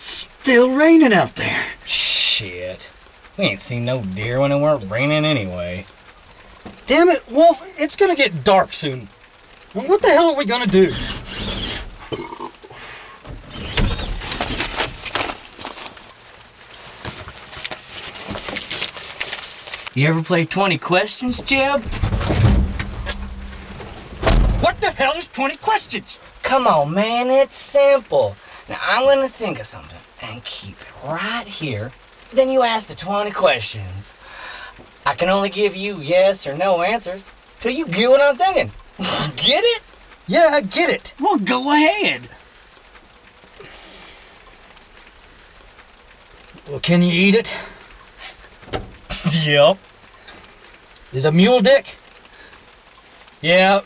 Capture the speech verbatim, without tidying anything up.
Still raining out there. Shit. We ain't seen no deer when it weren't raining anyway. Damn it, Wolf. It's gonna get dark soon. And what the hell are we gonna do? You ever play twenty questions, Jeb? What the hell is twenty questions? Come on, man, it's simple. Now, I'm gonna think of something and keep it right here. Then you ask the twenty questions. I can only give you yes or no answers till you get what I'm thinking. Get it? Yeah, I get it. Well, go ahead. Well, can you eat it? Yep. Is a mule dick? Yeah.